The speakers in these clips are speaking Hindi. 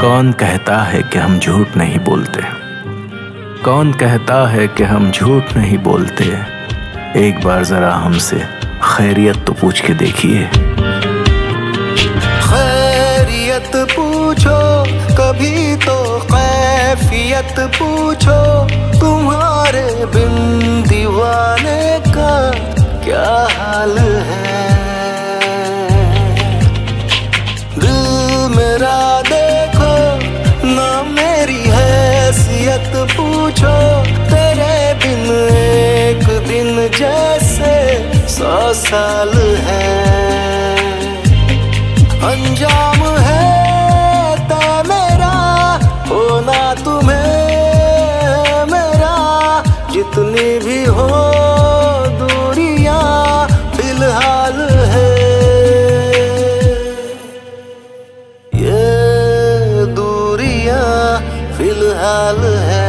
कौन कहता है कि हम झूठ नहीं बोलते, कौन कहता है कि हम झूठ नहीं बोलते। एक बार ज़रा हमसे खैरियत तो पूछ के देखिए। खैरियत पूछो कभी तो कैफियत पूछो, तुम्हारे बिन दीवाने का क्या हाल है। दिल मेरा देखो ना मेरी हैसियत पूछो, तेरे बिन एक दिन जैसे 100 साल है। अंजाम है ता मेरा होना तुम्हें मेरा, जितनी भी हो दूरियां फिलहाल है। ये दूरियां फिलहाल है।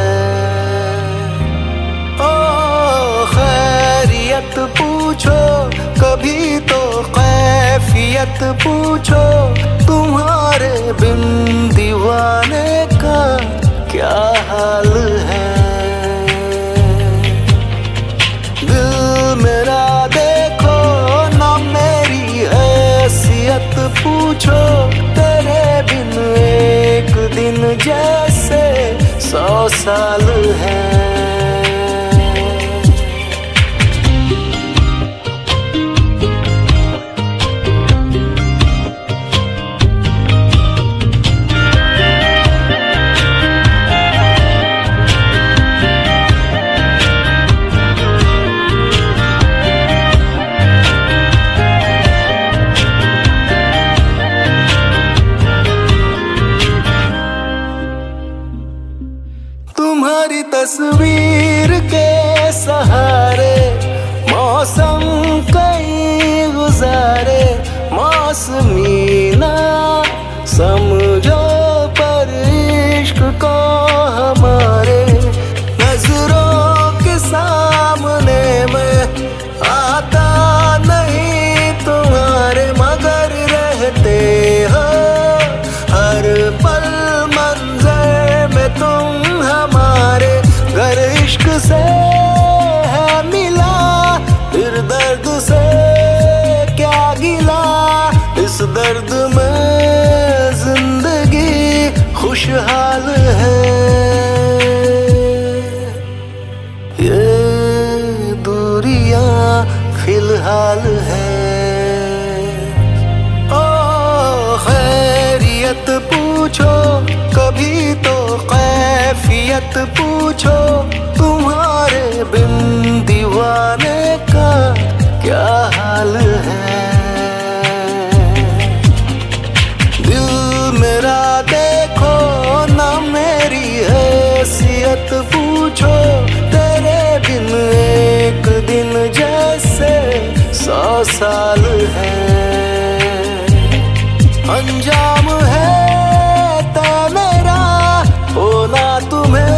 ओ खैरियत पूछो कभी तो कैफियत पूछो, तुम्हारे बिन दीवाने का क्या हाल है। दिल मेरा देखो ना मेरी हैसियत पूछो, तेरे बिन एक दिन जैसे 100 साल है। तुम्हारी तस्वीर के सहारे मौसम कई गुजारे, मौसमी ना समझो पर इश्क को हमारे। नजरों के सामने मैं आता नहीं तुम्हारे, मगर रहते हो हर पल मंजर में तुम हमारे। गर इश्क से है मिला फिर दर्द से क्या गिला, इस दर्द में जिंदगी खुशहाल है। ये दूरियां फिलहाल है। ओ खैरियत पूछो कभी तो कैफियत पूछो, तुम्हारे बिन दीवाने का क्या हाल है। दिल मेरा देखो ना मेरी हैसियत पूछो, तेरे बिन एक दिन जैसे 100 साल है। अंजाम है ता मेरा होना तुम्हें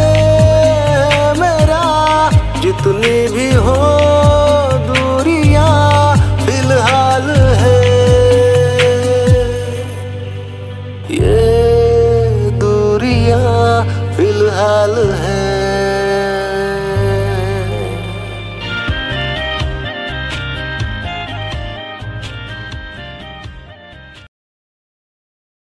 मेरा, जितनी भी हो दूरियां फिलहाल है। ये दूरियां फिलहाल है।